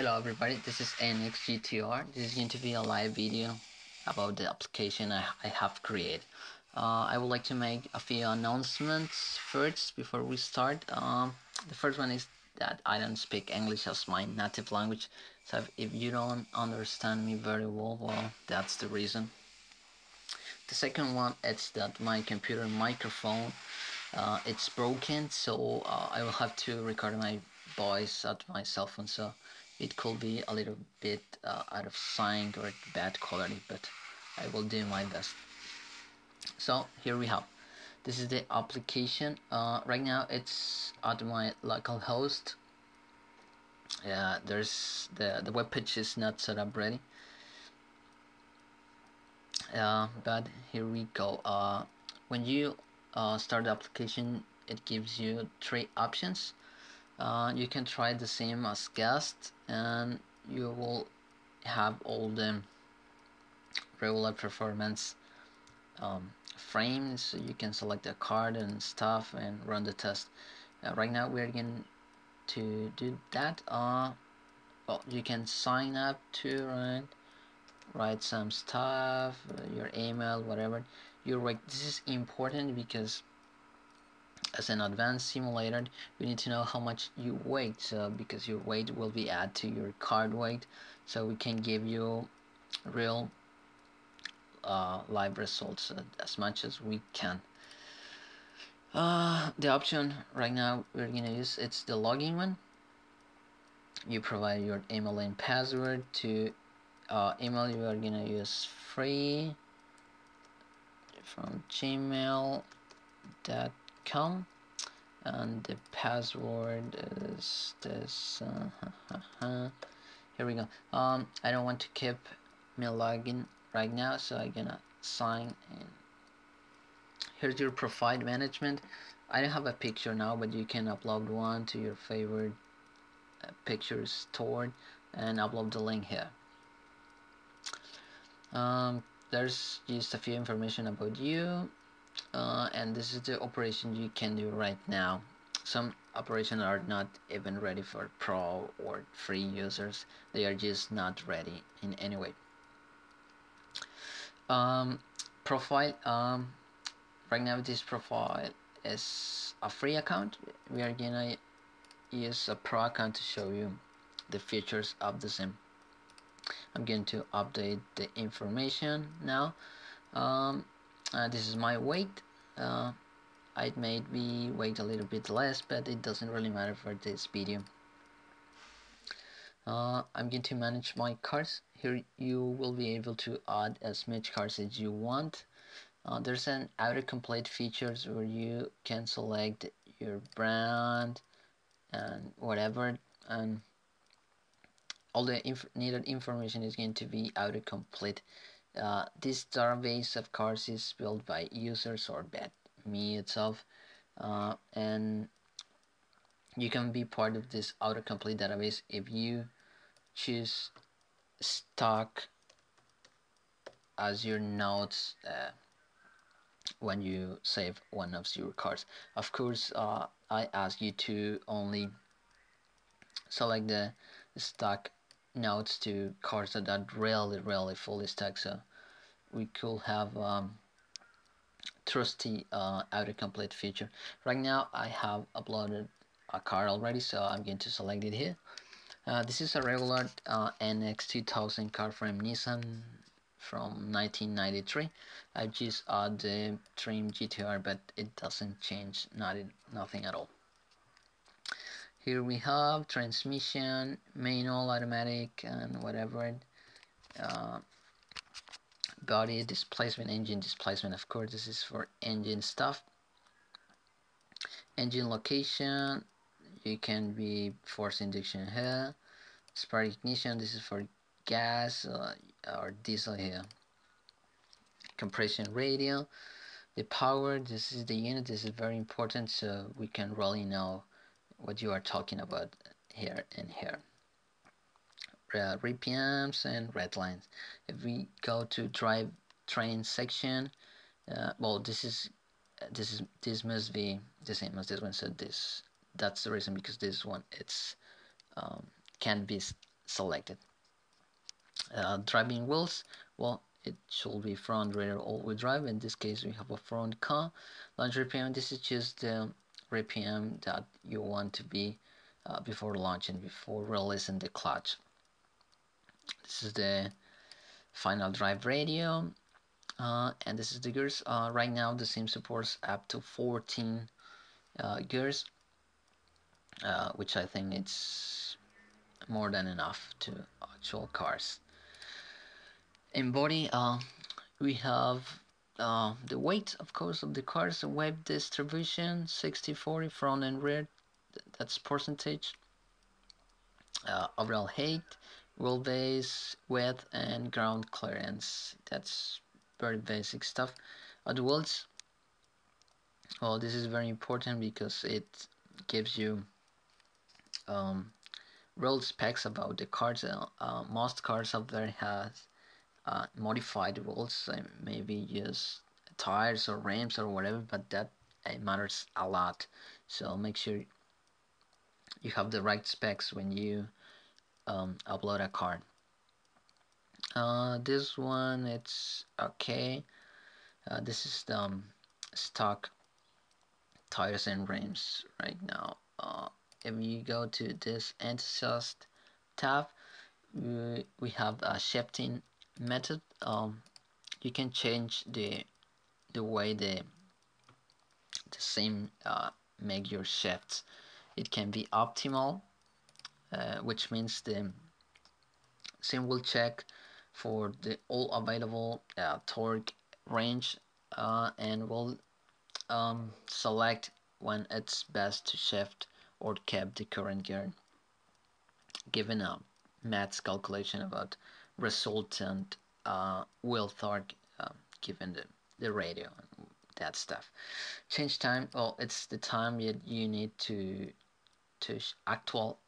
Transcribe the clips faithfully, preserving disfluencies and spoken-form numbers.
Hello everybody, this is N X G T R. This is going to be a live video about the application I, I have created. Uh, I would like to make a few announcements first before we start. Um, the first one is that I don't speak English as my native language, so if, if you don't understand me very well, well, that's the reason. The second one is that my computer microphone, uh, it's broken, so uh, I will have to record my voice at my cell phone, so it could be a little bit uh, out of sync or bad quality, but I will do my best. So here we have, this is the application. Uh, right now it's at my local host. Yeah, there's the, the web page is not set up ready, uh, but here we go. Uh, when you uh, start the application, it gives you three options. Uh, you can try the same as guest, and you will have all the regular performance um, frames. So you can select a card and stuff and run the test. Uh, right now we're going to do that. Uh, well, you can sign up to right, write some stuff, your email, whatever. You're right. This is important because as an advanced simulator, you need to know how much you weigh, so because your weight will be added to your card weight, so we can give you real uh, live results as much as we can. Uh, the option right now we're gonna use, it's the login one. You provide your email and password. To uh, email you are gonna use free from gmail dot com. And the password is this. Uh, ha, ha, ha. Here we go. Um, I don't want to keep my login right now, so I'm gonna sign in. Here's your profile management. I don't have a picture now, but you can upload one to your favorite uh, pictures stored and upload the link here. Um, there's just a few information about you. Uh, and this is the operation you can do right now. Some operations are not even ready for pro or free users. They are just not ready in any way. Um, profile. Um, right now this profile is a free account. We are gonna use a pro account to show you the features of the sim. I'm going to update the information now. Um, Uh, this is my weight. uh, I'd made me weight a little bit less, but it doesn't really matter for this video. uh, I'm going to manage my cards. Here you will be able to add as much cards as you want. Uh, there's an autocomplete features where you can select your brand and whatever, and all the inf needed information is going to be autocomplete. Uh, this database of cards is built by users or by me itself, uh, and you can be part of this autocomplete database if you choose stock as your notes uh, when you save one of your cards. Of course, uh, I ask you to only select the stock notes to cards that are really really fully stacked, so we could have um, trusty uh, autocomplete feature. Right now I have uploaded a card already, so I'm going to select it here. Uh, this is a regular uh, N X two thousand card from Nissan from nineteen ninety-three. I just add the trim G T R, but it doesn't change not in, nothing at all. Here we have transmission, manual, automatic, and whatever. Uh, body, displacement, engine displacement. Of course, this is for engine stuff. Engine location, you can be force induction here. Spark ignition, this is for gas uh, or diesel here. Compression ratio, the power, this is the unit. This is very important, so we can really know what you are talking about here and here. Uh, R P Ms and red lines. If we go to drive train section, uh, well, this is this is this must be the same as this one. So this that's the reason, because this one it's um, can be selected. Uh, driving wheels, well, it should be front rear all-wheel drive. In this case, we have a front car. Launch R P M, this is just the R P M that you want to be uh, before launching, before releasing the clutch. This is the final drive radio, uh, and this is the gears. Uh, right now, the sim supports up to fourteen uh, gears, uh, which I think it's more than enough to actual cars. In body, uh, we have uh, the weight, of course, of the cars, the weight distribution, sixty forty front and rear, that's percentage, uh, overall height, wheelbase, width, and ground clearance. That's very basic stuff. Uh, the wheels, well, this is very important because it gives you um, real specs about the cars. Uh, uh, most cars out there has uh, modified wheels, uh, maybe just tires or rims or whatever, but that uh, matters a lot. So make sure you have the right specs when you um, upload a car. Uh, this one, it's okay. Uh, this is the um, stock tires and rims right now. Uh, if you go to this enthusiast tab, we, we have a shifting method. Um, you can change the the way the the sim uh, make your shifts. It can be optimal, uh, which means the sim will check for the all available uh, torque range, uh, and will um, select when it's best to shift or kept the current gear, given a maths calculation about resultant uh, wheel torque, uh, given the, the radio and that stuff. Change time, well, it's the time that you need to to actual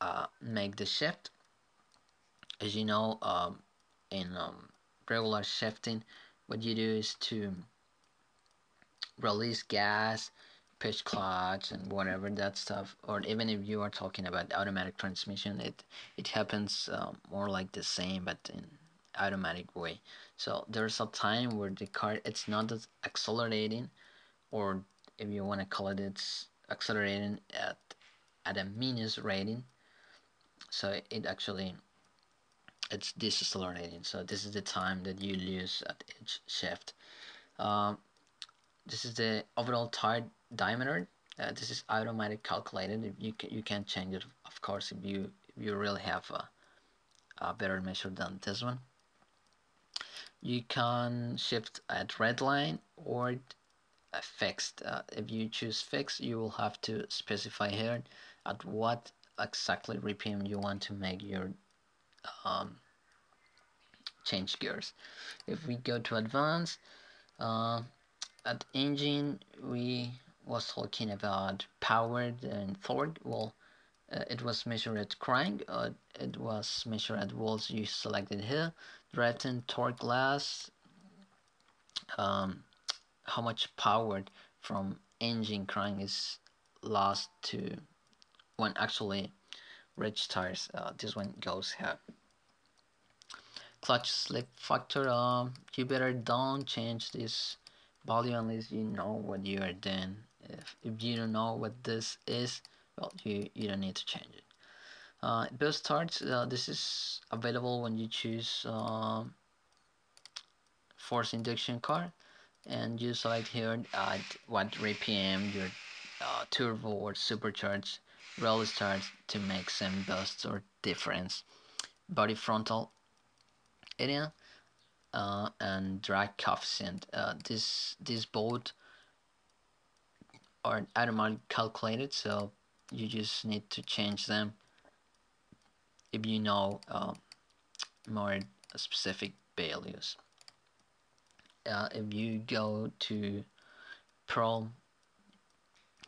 uh, make the shift. As you know, um, in um, regular shifting, what you do is to release gas, pitch clutch, and whatever that stuff, or even if you are talking about automatic transmission, it it happens um, more like the same but in automatic way. So there's a time where the car, it's not as accelerating, or if you want to call it, it's accelerating at at a minus rating, so it actually it's decelerating. So this is the time that you lose at each shift. Um, this is the overall tire diameter. Uh, this is automatic calculated. If you can, you can change it, of course, if you if you really have a, a better measure than this one. You can shift at red line or uh, fixed. Uh, if you choose fixed, you will have to specify here at what exactly R P M you want to make your um, change gears. If we go to advanced, uh, at engine we was talking about power and torque. Well, uh, it was measured at crank, uh, it was measured at walls you selected here, driving torque last, um, how much power from engine crank is lost to when actually reach tires. Uh, this one goes here. Clutch slip factor, um, you better don't change this value unless you know what you are doing. If, if you don't know what this is, well, you, you don't need to change it. Uh, boost starts, uh, this is available when you choose uh, force induction car, and you select here at what R P M your uh, turbo or supercharged rally starts to make some boosts or difference. Body frontal area, Uh, and drag coefficient. Uh, this these both are automatically calculated, so you just need to change them if you know uh, more specific values. Uh, if you go to Pro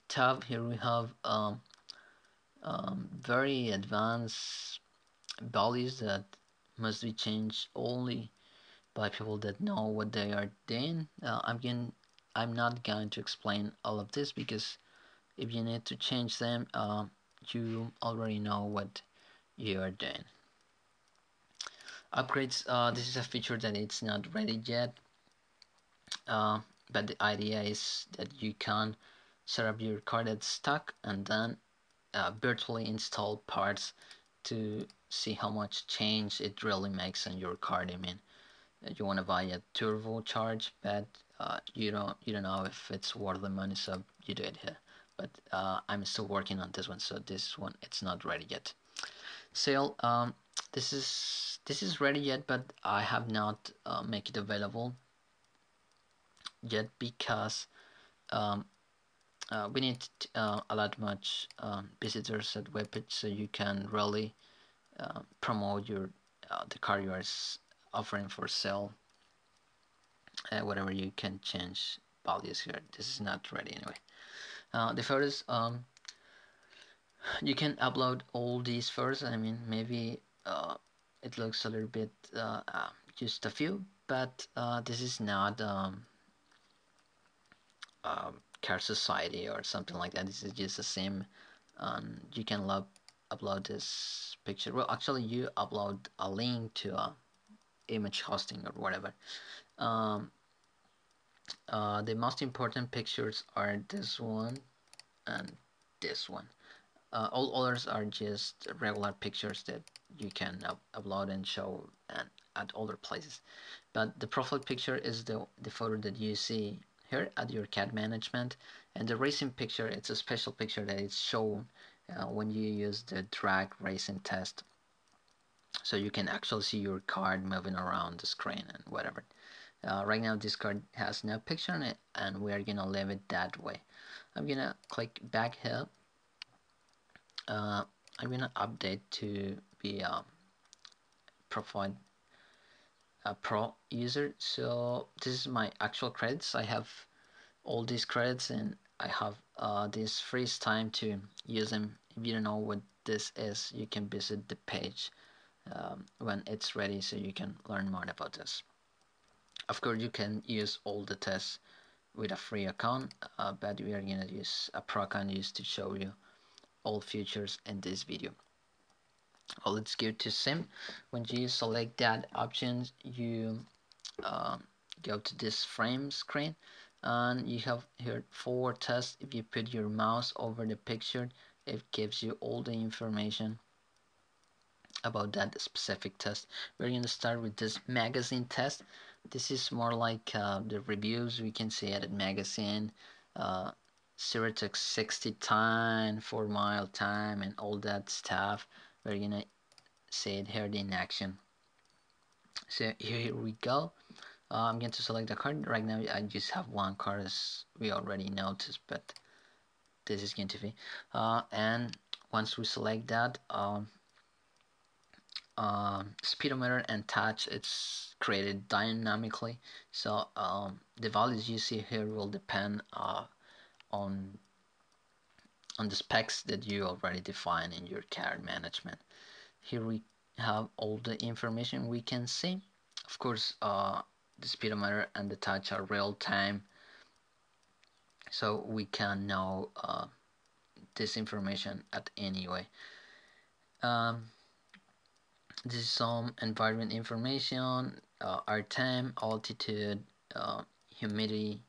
tab, here we have um, um, very advanced values that must be changed only by people that know what they are doing. Uh, I'm, getting, I'm not going to explain all of this because if you need to change them, uh, you already know what you are doing. upgrades. Uh, this is a feature that it's not ready yet, uh, but the idea is that you can set up your car that's stuck and then uh, virtually install parts to see how much change it really makes on your car. I mean, you want to buy a turbocharged, but uh, you don't you don't know if it's worth the money, so you do it here. But uh, I'm still working on this one, so this one it's not ready yet. Sale. Um, this is this is ready yet, but I have not uh, make it available yet because um, uh, we need uh, a lot much um, visitors at WebPitch, so you can really uh, promote your uh, the car you are offering for sale. Uh, whatever you can change values here. This is not ready anyway. Uh, the photos, um, you can upload all these photos. I mean, maybe uh, it looks a little bit uh, uh, just a few, but uh, this is not um, uh, Car Society or something like that. This is just the same. Um, you can love, upload this picture. Well, actually, you upload a link to a image hosting or whatever. Um, Uh, the most important pictures are this one and this one. Uh, all others are just regular pictures that you can up upload and show and at other places. But the profile picture is the, the photo that you see here at your C A D management, and the racing picture, it's a special picture that is shown uh, when you use the drag racing test, so you can actually see your card moving around the screen and whatever. Uh, right now this card has no picture on it, and we are gonna leave it that way. I'm gonna click back here. uh, I'm gonna update to be a profile a pro user. So this is my actual credits. I have all these credits, and I have uh, this free time to use them. If you don't know what this is, you can visit the page um, when it's ready, so you can learn more about this. Of course, you can use all the tests with a free account, uh, but we are going to use a pro account used to show you all features in this video. Well, let's go to Sim. When you select that option, you uh, go to this frame screen, and you have here four tests. If you put your mouse over the picture, it gives you all the information about that specific test. We're going to start with this magazine test. This is more like uh, the reviews we can see at a magazine, uh, zero to sixty time, four mile time, and all that stuff. We're gonna see it here in action. So here, here we go. Uh, I'm going to select a card. Right now I just have one card, as we already noticed, but this is going to be. Uh, and once we select that, um, Uh, speedometer and touch, it's created dynamically, so um, the values you see here will depend uh, on on the specs that you already define in your car management. Here we have all the information we can see. Of course, uh, the speedometer and the touch are real time, so we can know uh, this information at any way. Um, This is some environment information, uh, our time, altitude, uh, humidity,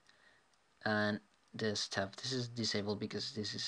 and this stuff. This is disabled because this is